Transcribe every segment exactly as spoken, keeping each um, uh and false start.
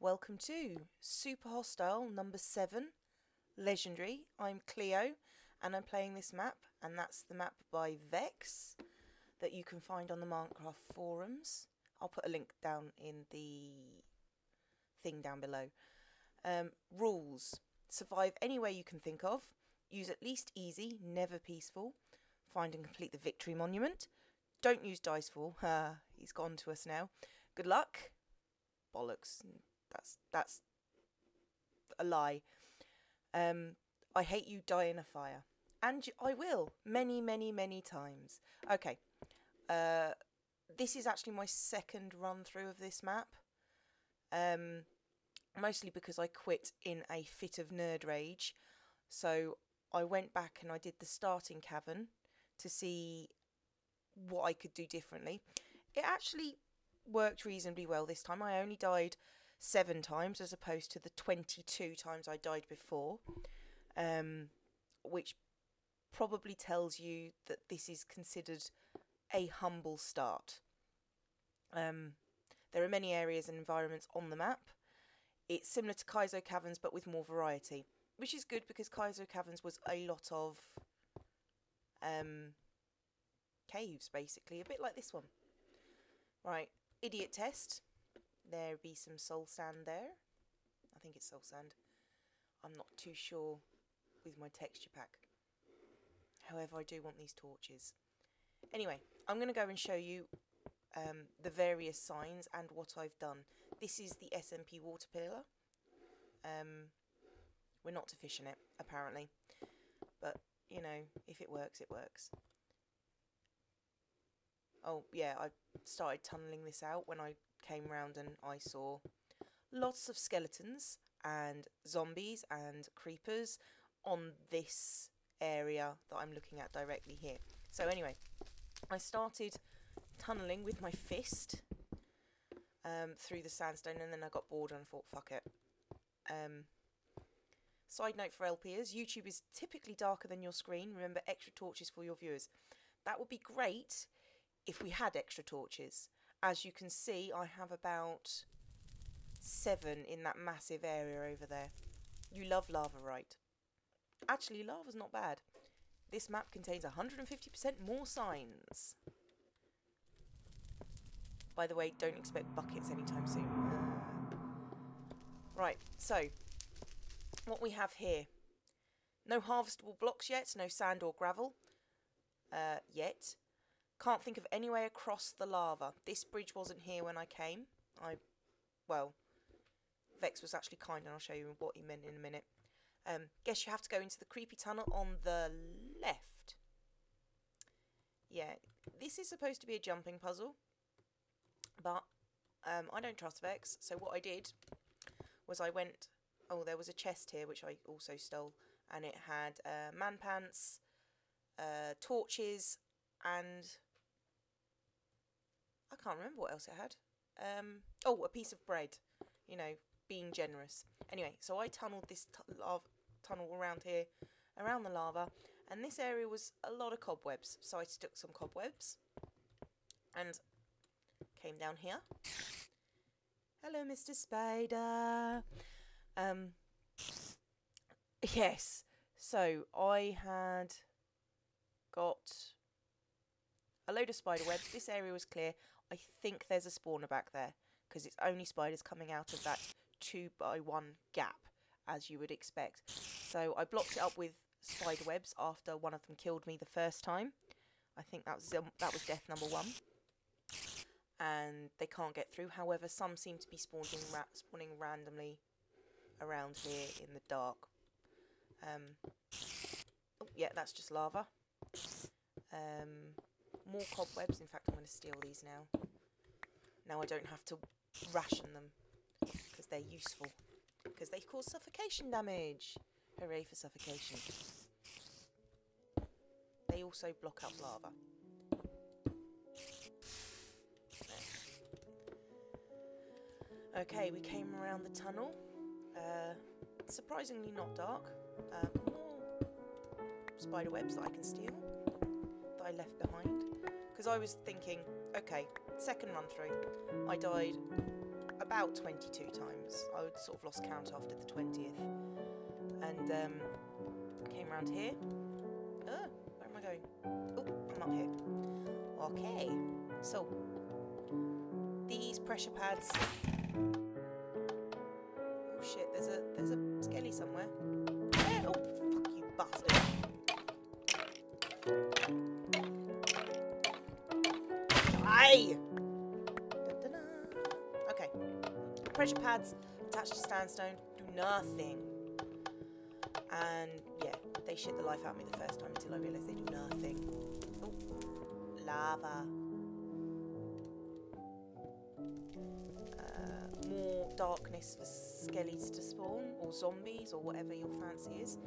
Welcome to Super Hostile number seven, Legendary. I'm Cleo and I'm playing this map, and that's the map by Vex that you can find on the Minecraft forums. I'll put a link down in the thing down below. Um, rules. Survive any way you can think of. Use at least easy, never peaceful. Find and complete the victory monument. Don't use dice fall. Uh, he's gone to us now. Good luck. Bollocks. That's that's a lie. Um, I hate you, die in a fire. And you, I will. Many, many, many times. Okay. Uh, this is actually my second run through of this map. Um, mostly because I quit in a fit of nerd rage. So I went back and I did the starting cavern to see what I could do differently. It actually worked reasonably well this time. I only died seven times as opposed to the twenty-two times I died before, um, which probably tells you that this is considered a humble start. Um, there are many areas and environments on the map. It's similar to Kaizo Caverns but with more variety, which is good because Kaizo Caverns was a lot of um, caves basically, a bit like this one. Right, idiot test. There be some soul sand there. I think it's soul sand. I'm not too sure with my texture pack. However, I do want these torches. Anyway, I'm going to go and show you um, the various signs and what I've done. This is the S M P water pillar. Um, we're not to fish in it, apparently. But, you know, if it works, it works. Oh, yeah, I started tunnelling this out when I came round and I saw lots of skeletons and zombies and creepers on this area that I'm looking at directly here. So anyway, I started tunnelling with my fist um, through the sandstone, and then I got bored and I thought, fuck it. Um, side note for LPers, YouTube is typically darker than your screen. Remember, extra torches for your viewers. That would be great if we had extra torches. As you can see, I have about seven in that massive area over there. You love lava, right? Actually, lava's not bad. This map contains one hundred fifty percent more signs. By the way, don't expect buckets anytime soon. Right, so, what we have here. No harvestable blocks yet, no sand or gravel uh, yet. Can't think of any way across the lava. This bridge wasn't here when I came. I, well, Vex was actually kind, and I'll show you what he meant in a minute. Um, guess you have to go into the creepy tunnel on the left. Yeah, this is supposed to be a jumping puzzle, but um, I don't trust Vex. So what I did was I went. Oh, there was a chest here which I also stole, and it had uh, man pants, uh, torches, and I can't remember what else it had. Um, oh, a piece of bread. You know, being generous. Anyway, so I tunnelled this tu lava tunnel around here, around the lava, and this area was a lot of cobwebs. So I stuck some cobwebs and came down here. Hello, Mister Spider. Um, yes. So I had got a load of spider webs. This area was clear. I think there's a spawner back there because it's only spiders coming out of that two by one gap, as you would expect. So I blocked it up with spider webs after one of them killed me the first time. I think that was um, that was death number one, and they can't get through. However, some seem to be spawning ra spawning randomly around here in the dark. Um, oh yeah, that's just lava. Um. More cobwebs. In fact, I'm going to steal these now. Now I don't have to ration them, because they're useful. Because they cause suffocation damage. Hooray for suffocation. They also block up lava. No. Okay, we came around the tunnel. Uh, surprisingly not dark. Uh, more spider webs that I can steal. I left behind, because I was thinking, okay, second run through, I died a about twenty-two times. I sort of lost count after the twentieth. And um, came around here. Oh, where am I going? Oh, I'm up here. Okay, so these pressure pads. Oh shit, there's a there's a skelly somewhere. Oh, fuck you, bastard! Aye. Pressure pads attached to sandstone do nothing, and yeah, they shit the life out of me the first time until I realised they do nothing. Ooh, lava. Uh, more darkness for skellies to spawn, or zombies, or whatever your fancy is.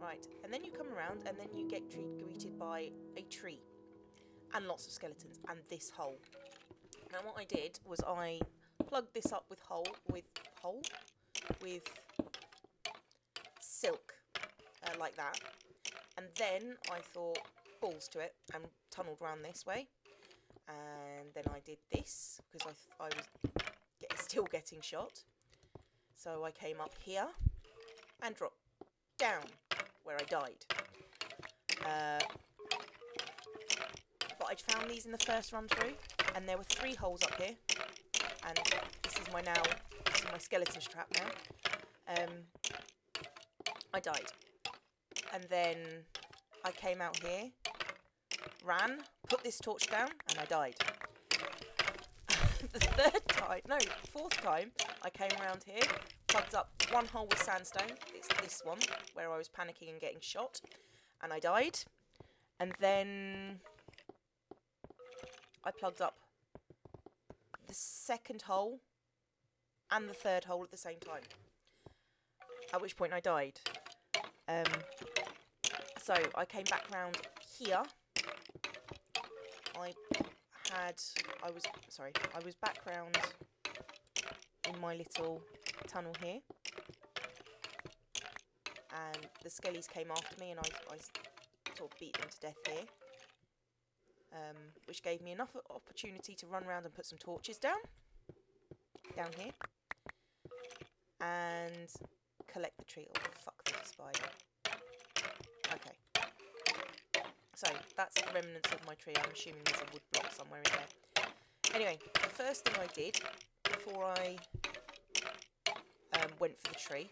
Right, and then you come around, and then you get treat greeted by a tree, and lots of skeletons, and this hole. Now what I did was I plugged this up with hole with hole with silk uh, like that, and then I thought balls to it and tunnelled round this way, and then I did this because I th I was get still getting shot, so I came up here and dropped down where I died. Uh, but I found these in the first run through, and there were three holes up here. And this is my now, this is my skeleton trap now. Um, I died. And then I came out here, ran, put this torch down, and I died. The third time, no, fourth time, I came around here, plugged up one hole with sandstone. It's this one, where I was panicking and getting shot. And I died. And then I plugged up the second hole and the third hole at the same time, at which point I died. Um, so I came back round here. I had, I was, sorry, I was back round in my little tunnel here, and the skellies came after me, and I, I sort of beat them to death here. Um, which gave me enough opportunity to run around and put some torches down, down here, and collect the tree. Oh, fuck this spider. Okay. So, that's the remnants of my tree. I'm assuming there's a wood block somewhere in there. Anyway, the first thing I did before I um, went for the tree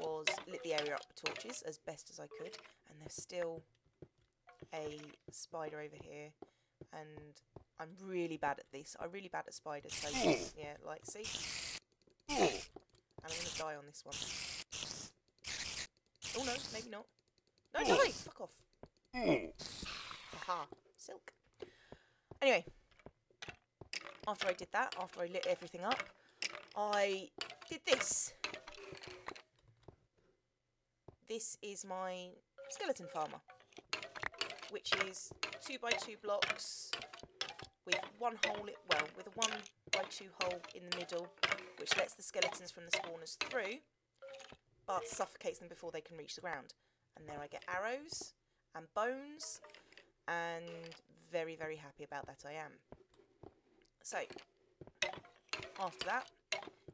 was lit the area up with torches as best as I could, and there's still a spider over here, and I'm really bad at this. I'm really bad at spiders, so yeah, like, see? And I'm going to die on this one. Oh no, maybe not. No, die! Fuck off! Haha, silk. Anyway, after I did that, after I lit everything up, I did this. This is my skeleton farmer, which is two by two blocks with one hole, well, with a one by two hole in the middle, which lets the skeletons from the spawners through, but suffocates them before they can reach the ground. And there I get arrows and bones, and very, very happy about that I am. So, after that,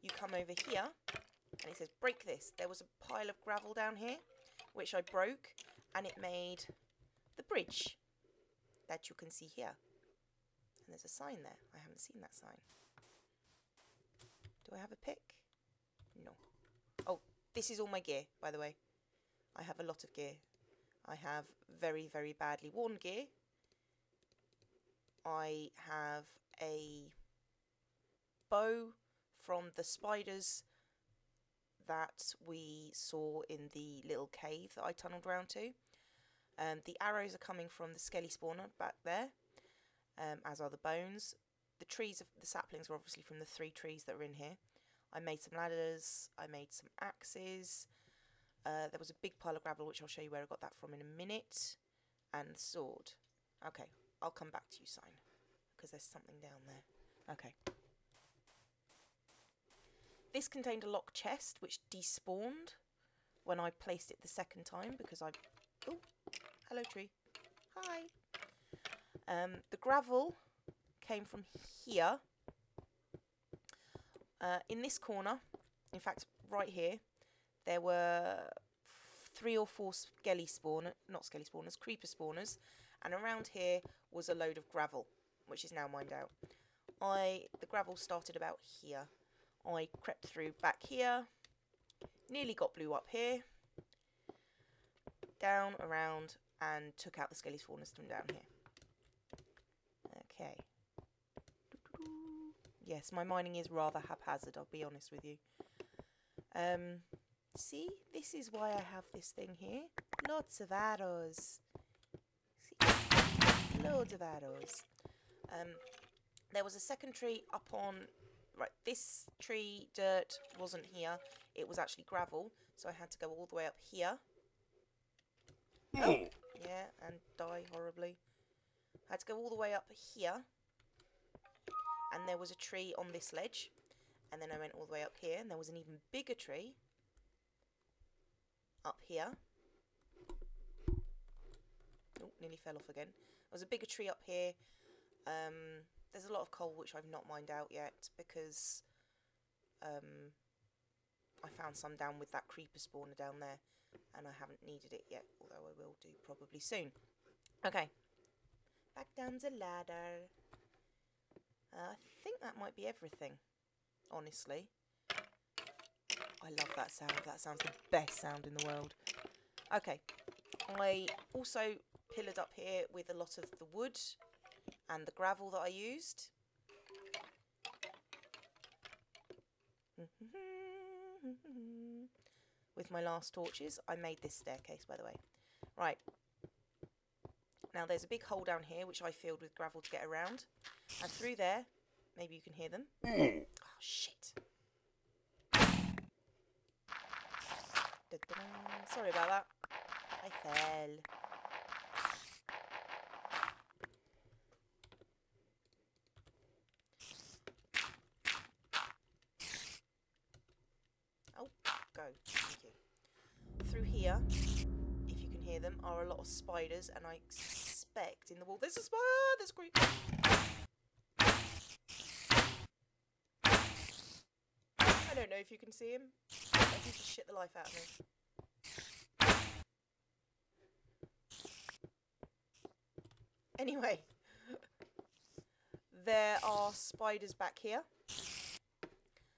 you come over here, and it says break this. There was a pile of gravel down here, which I broke, and it made the bridge that you can see here, and there's a sign there. I haven't seen that sign. Do I have a pick? No. Oh, this is all my gear, by the way. I have a lot of gear. I have very, very badly worn gear. I have a bow from the spiders that we saw in the little cave that I tunnelled round to. Um, the arrows are coming from the skelly spawner back there, um, as are the bones. The trees, of the saplings, are obviously from the three trees that are in here. I made some ladders, I made some axes. Uh, there was a big pile of gravel, which I'll show you where I got that from in a minute. And the sword. Okay, I'll come back to you, sign, because there's something down there. Okay. This contained a locked chest, which despawned when I placed it the second time, because I... Oh, hello tree. Hi. Um, the gravel came from here Uh, in this corner, in fact, right here, there were three or four skelly spawners, not skelly spawners, creeper spawners, and around here was a load of gravel, which is now mined out. I the gravel started about here. I crept through back here, nearly got blue up here, down, around, and took out the skelly spawners from down here. Okay. Yes, my mining is rather haphazard, I'll be honest with you. Um, see? This is why I have this thing here. Lots of arrows. See? Loads of arrows. Um, there was a second tree up on... Right, this tree dirt wasn't here. It was actually gravel, so I had to go all the way up here. Oh, yeah, and die horribly. I had to go all the way up here. And there was a tree on this ledge. And then I went all the way up here, and there was an even bigger tree up here. Oh, nearly fell off again. There was a bigger tree up here. Um, there's a lot of coal, which I've not mined out yet, because um, I found some down with that creeper spawner down there, and I haven't needed it yet, although I will do probably soon. Okay. Back down the ladder. Uh, I think that might be everything, honestly. I love that sound. That sounds the best sound in the world. Okay. I also pillared up here with a lot of the wood and the gravel that I used. With my last torches. I made this staircase, by the way. Right. Now there's a big hole down here, which I filled with gravel to get around. And through there, maybe you can hear them. Oh, shit. Da-da-da. Sorry about that. I fell. Oh, go. Thank you. Through here, if you can hear them, are a lot of spiders, and I expect in the wall... There's a spider! There's a creeper! I don't know if you can see him. But he just shit the life out of me. Anyway, there are spiders back here,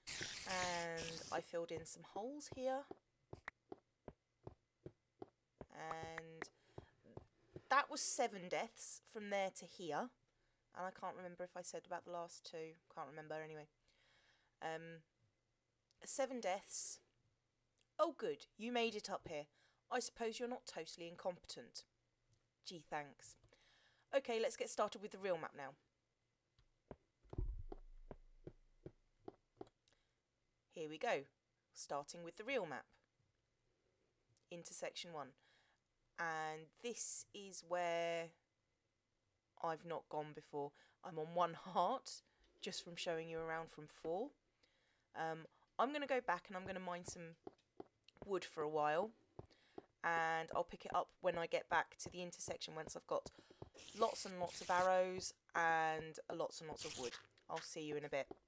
and I filled in some holes here, and that was seven deaths from there to here, and I can't remember if I said about the last two, can't remember anyway. Um, seven deaths. Oh good, you made it up here. I suppose you're not totally incompetent. Gee, thanks. Okay, let's get started with the real map now. Here we go, starting with the real map. Intersection one. And this is where I've not gone before. I'm on one heart, just from showing you around from four. Um, I'm going to go back and I'm going to mine some wood for a while. And I'll pick it up when I get back to the intersection once I've got lots and lots of arrows and lots and lots of wood. I'll see you in a bit.